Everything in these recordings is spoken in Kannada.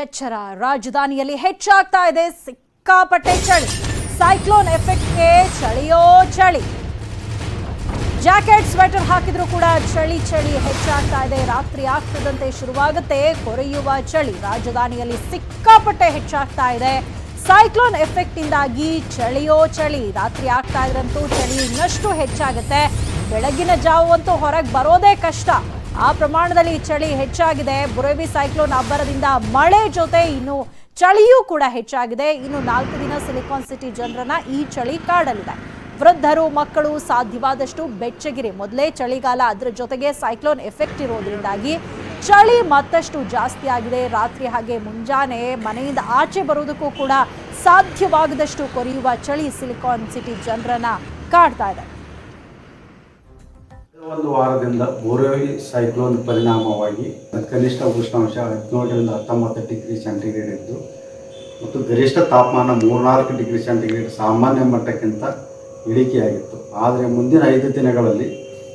ಎಚ್ಚರ ರಾಜಧಾನಿಯಲ್ಲಿ ಹೆಚ್ಚಾಗ್ತಾ ಇದೆ ಸಿಕ್ಕಾಪಟ್ಟೆ ಚಳಿ ಸೈಕ್ಲೋನ್ ಎಫೆಕ್ಟ್ಗೆ ಚಳಿಯೋ ಚಳಿ ಜಾಕೆಟ್ ಸ್ವೆಟರ್ ಹಾಕಿದ್ರೂ ಕೂಡ ಚಳಿ ಚಳಿ ಹೆಚ್ಚಾಗ್ತಾ ಇದೆ ರಾತ್ರಿ ಆಗ್ತದಂತೆ ಶುರುವಾಗುತ್ತೆ ಕೊರೆಯುವ ಚಳಿ ರಾಜಧಾನಿಯಲ್ಲಿ ಸಿಕ್ಕಾಪಟ್ಟೆ ಹೆಚ್ಚಾಗ್ತಾ ಇದೆ ಸೈಕ್ಲೋನ್ ಎಫೆಕ್ಟ್ ಇಂದಾಗಿ ಚಳಿಯೋ ಚಳಿ ರಾತ್ರಿ ಆಗ್ತಾ ಇದ್ರಂತೂ ಚಳಿ ಇನ್ನಷ್ಟು ಹೆಚ್ಚಾಗುತ್ತೆ ಬೆಳಗಿನ ಜಾವವಂತೂ ಹೊರಗೆ ಬರೋದೇ ಕಷ್ಟ ಆ ಪ್ರಮಾಣದಲ್ಲಿ ಚಳಿ ಹೆಚ್ಚಾಗಿದೆ ಬುರೆವಿ ಸೈಕ್ಲೋನ್ ಅಬ್ಬರದಿಂದ ಮಳೆ ಜೊತೆ ಇನ್ನು ಚಳಿಯೂ ಕೂಡ ಹೆಚ್ಚಾಗಿದೆ ಇನ್ನು 4 ದಿನ ಸಿಲಿಕಾನ್ ಸಿಟಿ ಜನರನ್ನ ಈ ಚಳಿ ಕಾಡಲಿದೆ ವೃದ್ಧರು ಮಕ್ಕಳು ಸಾಧ್ಯವಾದಷ್ಟು ಬೆಚ್ಚಗಿರಿ ಮೊದಲೇ ಚಳಿಗಾಲ ಅದರ ಜೊತೆಗೆ ಸೈಕ್ಲೋನ್ ಎಫೆಕ್ಟ್ ಇರೋದ್ರಿಂದಾಗಿ ಚಳಿ ಮತ್ತಷ್ಟು ಜಾಸ್ತಿ ಆಗಿದೆ ರಾತ್ರಿ ಹಾಗೆ ಮುಂಜಾನೆ ಮನೆಯಿಂದ ಆಚೆ ಬರೋದಕ್ಕೂ ಕೂಡ ಸಾಧ್ಯವಾಗದಷ್ಟು ಕೊರೆಯುವ ಚಳಿ ಸಿಲಿಕಾನ್ ಸಿಟಿ ಜನರನ್ನ ಕಾಡ್ತಾ ಇದೆ ಒಂದು ವಾರದಿಂದ ಬುರೆವಿ ಸೈಕ್ಲೋನ್ ಪರಿಣಾಮವಾಗಿ ಕನಿಷ್ಠ ಉಷ್ಣಾಂಶ 17 ರಿಂದ 19 ಡಿಗ್ರಿ ಸೆಂಟಿಗ್ರೇಡ್ ಇದ್ದು ಮತ್ತು ಗರಿಷ್ಠ ತಾಪಮಾನ 3-4 ಡಿಗ್ರಿ ಸೆಂಟಿಗ್ರೇಡ್ ಸಾಮಾನ್ಯ ಮಟ್ಟಕ್ಕಿಂತ ಇಳಿಕೆಯಾಗಿತ್ತು. ಆದರೆ ಮುಂದಿನ 5 ದಿನಗಳಲ್ಲಿ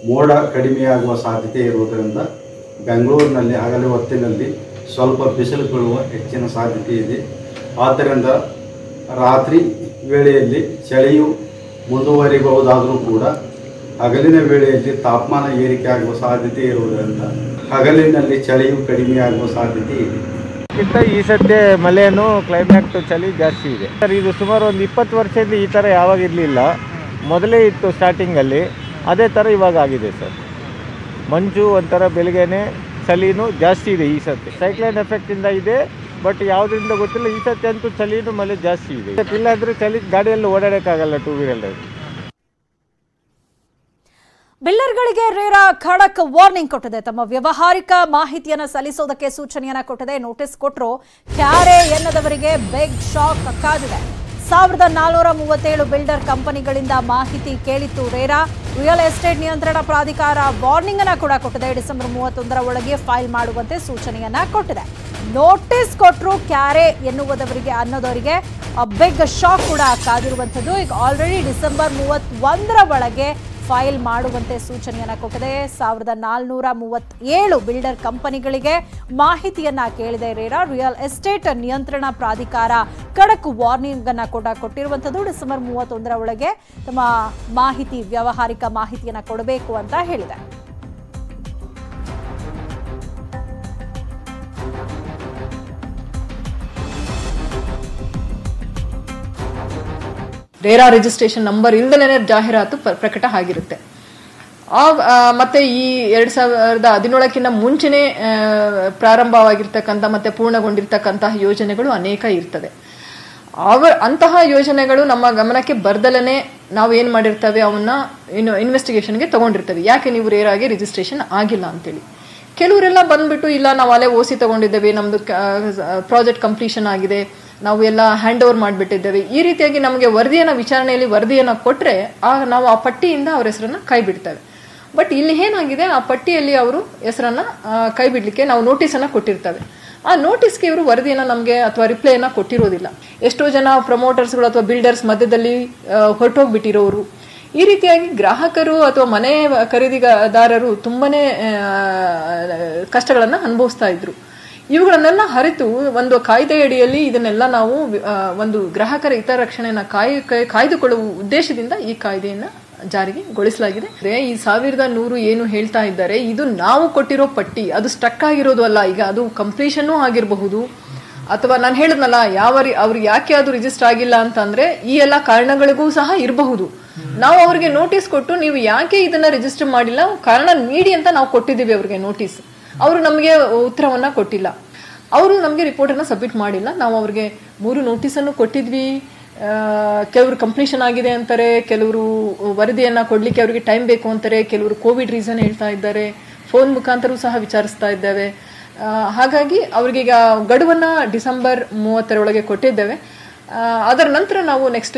ಮೋಡ ಕಡಿಮೆಯಾಗುವ ಸಾಧ್ಯತೆ ಇರುವುದರಿಂದ ಬೆಂಗಳೂರಿನಲ್ಲಿ ಹಗಲು ಹೊತ್ತಿನಲ್ಲಿ ಸ್ವಲ್ಪ ಬಿಸಿಲು ಬೀಳುವ ಹೆಚ್ಚಿನ ಸಾಧ್ಯತೆ ಇದೆ. ಆದ್ದರಿಂದ ರಾತ್ರಿ ವೇಳೆಯಲ್ಲಿ ಚಳಿಯು ಮುಂದುವರಿಬಹುದಾದರೂ ಕೂಡ ಹಗಲಿನ ವೇಳೆಯಲ್ಲಿ ತಾಪಮಾನ ಏರಿಕೆ ಆಗುವ ಸಾಧ್ಯತೆ ಇರುವುದರಿಂದ ಹಗಲಿನಲ್ಲಿ ಚಳಿಯು ಕಡಿಮೆಯಾಗುವ ಸಾಧ್ಯತೆ ಇದೆ. ಇಂಥ ಈ ಸದ್ಯ ಮಳೆಯನ್ನು ಕ್ಲೈಮ್ಯಾಕ್ಟು ಚಳಿ ಜಾಸ್ತಿ ಇದೆ ಸರ್. ಇದು ಸುಮಾರು ಒಂದು 20 ವರ್ಷದಿಂದ ಈ ಥರ ಯಾವಾಗ ಇರಲಿಲ್ಲ, ಮೊದಲೇ ಇತ್ತು ಸ್ಟಾರ್ಟಿಂಗಲ್ಲಿ, ಅದೇ ಥರ ಇವಾಗ ಆಗಿದೆ ಸರ್. ಮಂಜು ಒಂಥರ ಬೆಳಗ್ಗೆನೇ ಚಳಿನೂ ಜಾಸ್ತಿ ಇದೆ ಈ ಸತಿ, ಸೈಕ್ಲೋನ್ ಎಫೆಕ್ಟಿಂದ ಇದೆ, ಬಟ್ ಯಾವುದರಿಂದ ಗೊತ್ತಿಲ್ಲ. ಈ ಸತಿ ಅಂತೂ ಚಳಿನೂ ಮಳೆ ಜಾಸ್ತಿ ಇದೆ, ಇಲ್ಲಾಂದರೆ ಚಳಿ ಗಾಡಿಯಲ್ಲಿ ಓಡಾಡೋಕ್ಕಾಗಲ್ಲ ಟೂ ವೀಲರಲ್ಲಿ. ಬಿಲ್ಲರ್ಗಳಿಗೆ ರೇರಾ ಖಡಕ್ ವಾರ್ನಿಂಗ್ ಕೊಟ್ಟಿದೆ, ತಮ್ಮ ವ್ಯವಹಾರಿಕ ಮಾಹಿತಿಯನ್ನು ಸಲ್ಲಿಸೋದಕ್ಕೆ ಸೂಚನೆಯನ್ನ ಕೊಟ್ಟಿದೆ. ನೋಟಿಸ್ ಕೊಟ್ಟರು ಕ್ಯಾರೆ ಎನ್ನದವರಿಗೆ ಬಿಗ್ ಶಾಕ್ ಕಾದಿದೆ. 1437 ಬಿಲ್ಡರ್ ಕಂಪನಿಗಳಿಂದ ಮಾಹಿತಿ ಕೇಳಿತ್ತು ರೇರಾ. ರಿಯಲ್ ಎಸ್ಟೇಟ್ ನಿಯಂತ್ರಣ ಪ್ರಾಧಿಕಾರ ವಾರ್ನಿಂಗ್ ಅನ್ನ ಕೂಡ ಕೊಟ್ಟಿದೆ. ಡಿಸೆಂಬರ್ 31 ಒಳಗೆ ಫೈಲ್ ಮಾಡುವಂತೆ ಸೂಚನೆಯನ್ನ ಕೊಟ್ಟಿದೆ. ನೋಟಿಸ್ ಕೊಟ್ಟರು ಕ್ಯಾರೆ ಅನ್ನೋದವರಿಗೆ ಬಿಗ್ ಶಾಕ್ ಕೂಡ ಕಾದಿರುವಂಥದ್ದು. ಈಗ ಆಲ್ರೆಡಿ ಡಿಸೆಂಬರ್ 31 ಒಳಗೆ ಫೈಲ್ ಮಾಡುವಂತೆ ಸೂಚನೆಯನ್ನ ಕೊಟ್ಟಿದೆ. 1437 ಬಿಲ್ಡರ್ ಕಂಪನಿಗಳಿಗೆ ಮಾಹಿತಿಯನ್ನ ಕೇಳಿದೆ ರೇರಾ. ರಿಯಲ್ ಎಸ್ಟೇಟ್ ನಿಯಂತ್ರಣ ಪ್ರಾಧಿಕಾರ ಖಡಕ್ ವಾರ್ನಿಂಗ್ ಅನ್ನ ಕೂಡ ಕೊಟ್ಟಿರುವಂಥದ್ದು. ಡಿಸೆಂಬರ್ 31 ಒಳಗೆ ತಮ್ಮ ಮಾಹಿತಿ ವ್ಯಾವಹಾರಿಕ ಮಾಹಿತಿಯನ್ನ ಕೊಡಬೇಕು ಅಂತ ಹೇಳಿದೆ. ರೇರಾ ರಿಜಿಸ್ಟ್ರೇಷನ್ ನಂಬರ್ ಇಲ್ಲದೇ ಜಾಹೀರಾತು ಪ್ರಕಟ ಆಗಿರುತ್ತೆ. ಮತ್ತೆ ಈ 2017ಕಿಂತ ಮುಂಚೆನೇ ಪ್ರಾರಂಭವಾಗಿರ್ತಕ್ಕಂಥ ಮತ್ತೆ ಪೂರ್ಣಗೊಂಡಿರ್ತಕ್ಕಂತಹ ಯೋಜನೆಗಳು ಅನೇಕ ಇರ್ತದೆ. ಅಂತಹ ಯೋಜನೆಗಳು ನಮ್ಮ ಗಮನಕ್ಕೆ ಬರ್ದಲೇ ನಾವು ಏನು ಮಾಡಿರ್ತೇವೆ, ಅವನ್ನ ಇನ್ನು ಇನ್ವೆಸ್ಟಿಗೇಷನ್ಗೆ ತಗೊಂಡಿರ್ತೇವೆ, ಯಾಕೆ ನೀವು ರೇರಾಗೆ ರಿಜಿಸ್ಟ್ರೇಷನ್ ಆಗಿಲ್ಲ ಅಂತೇಳಿ. ಕೆಲವರೆಲ್ಲ ಬಂದ್ಬಿಟ್ಟು ಇಲ್ಲ ನಾವು ಅಲ್ಲೇ ಓಸಿ ತಗೊಂಡಿದ್ದೇವೆ, ನಮ್ದು ಪ್ರಾಜೆಕ್ಟ್ ಕಂಪ್ಲೀಷನ್ ಆಗಿದೆ, ನಾವು ಎಲ್ಲ ಹ್ಯಾಂಡ್ ಓವರ್ ಮಾಡಿಬಿಟ್ಟಿದ್ದೇವೆ, ಈ ರೀತಿಯಾಗಿ ನಮಗೆ ವರದಿಯನ್ನು ವಿಚಾರಣೆಯಲ್ಲಿ ವರದಿಯನ್ನು ಕೊಟ್ಟರೆ ನಾವು ಆ ಪಟ್ಟಿಯಿಂದ ಅವ್ರ ಹೆಸರನ್ನು ಕೈ ಬಿಡ್ತೇವೆ. ಬಟ್ ಇಲ್ಲಿ ಏನಾಗಿದೆ, ಆ ಪಟ್ಟಿಯಲ್ಲಿ ಅವರು ಹೆಸರನ್ನು ಕೈ ಬಿಡಲಿಕ್ಕೆ ನಾವು ನೋಟಿಸನ್ನು ಕೊಟ್ಟಿರ್ತೇವೆ. ಆ ನೋಟಿಸ್ಗೆ ಇವರು ವರದಿಯನ್ನು ನಮಗೆ ಅಥವಾ ರಿಪ್ಲೈಯನ್ನು ಕೊಟ್ಟಿರೋದಿಲ್ಲ. ಎಷ್ಟೋ ಜನ ಪ್ರಮೋಟರ್ಸ್ಗಳು ಅಥವಾ ಬಿಲ್ಡರ್ಸ್ ಮಧ್ಯದಲ್ಲಿ ಹೊರಟೋಗ್ಬಿಟ್ಟಿರೋರು. ಈ ರೀತಿಯಾಗಿ ಗ್ರಾಹಕರು ಅಥವಾ ಮನೆ ಖರೀದಿದಾರರು ತುಂಬಾ ಕಷ್ಟಗಳನ್ನು ಅನುಭವಿಸ್ತಾ ಇದ್ರು. ಇವುಗಳನ್ನೆಲ್ಲ ಅರಿತು ಒಂದು ಕಾಯ್ದೆಯಡಿಯಲ್ಲಿ ಇದನ್ನೆಲ್ಲ ನಾವು ಒಂದು ಗ್ರಾಹಕರ ಹಿತರಕ್ಷಣೆಯನ್ನು ಕಾಯ್ದುಕೊಳ್ಳುವ ಉದ್ದೇಶದಿಂದ ಈ ಕಾಯ್ದೆಯನ್ನು ಜಾರಿಗೆಗೊಳಿಸಲಾಗಿದೆ. ಈ 1100 ಏನು ಹೇಳ್ತಾ ಇದ್ದಾರೆ, ಇದು ನಾವು ಕೊಟ್ಟಿರೋ ಪಟ್ಟಿ, ಅದು ಸ್ಟಕ್ ಆಗಿರೋದು ಅಲ್ಲ. ಈಗ ಅದು ಕಂಪ್ಲೀಷನ್ನೂ ಆಗಿರಬಹುದು, ಅಥವಾ ನಾನು ಹೇಳಿದ್ನಲ್ಲ ಅವ್ರಿಗೆ ಯಾಕೆ ಅದು ರಿಜಿಸ್ಟರ್ ಆಗಿಲ್ಲ ಅಂತಂದ್ರೆ ಈ ಎಲ್ಲ ಕಾರಣಗಳಿಗೂ ಸಹ ಇರಬಹುದು. ನಾವು ಅವ್ರಿಗೆ ನೋಟಿಸ್ ಕೊಟ್ಟು ನೀವು ಯಾಕೆ ಇದನ್ನ ರಿಜಿಸ್ಟರ್ ಮಾಡಿಲ್ಲ, ಕಾರಣ ನೀಡಿ ಅಂತ ನಾವು ಕೊಟ್ಟಿದ್ದೀವಿ ಅವ್ರಿಗೆ ನೋಟಿಸ್. ಅವರು ನಮಗೆ ಉತ್ತರವನ್ನು ಕೊಟ್ಟಿಲ್ಲ, ಅವರು ನಮಗೆ ರಿಪೋರ್ಟನ್ನು ಸಬ್ಮಿಟ್ ಮಾಡಿಲ್ಲ. ನಾವು ಅವ್ರಿಗೆ 3 ನೋಟಿಸನ್ನು ಕೊಟ್ಟಿದ್ವಿ. ಕೆಲವರು ಕಂಪ್ಲೀಷನ್ ಆಗಿದೆ ಅಂತಾರೆ, ಕೆಲವರು ವರದಿಯನ್ನು ಕೊಡಲಿಕ್ಕೆ ಅವರಿಗೆ ಟೈಮ್ ಬೇಕು ಅಂತಾರೆ, ಕೆಲವರು ಕೋವಿಡ್ ರೀಸನ್ ಹೇಳ್ತಾ ಇದ್ದಾರೆ, ಫೋನ್ ಮುಖಾಂತರ ಸಹ ವಿಚಾರಿಸ್ತಾ ಇದ್ದೇವೆ. ಹಾಗಾಗಿ ಅವರಿಗೀಗ ಗಡುವನ್ನು ಡಿಸೆಂಬರ್ 30 ಒಳಗೆ ಕೊಟ್ಟಿದ್ದೇವೆ. ಅದರ ನಂತರ ನಾವು ನೆಕ್ಸ್ಟ್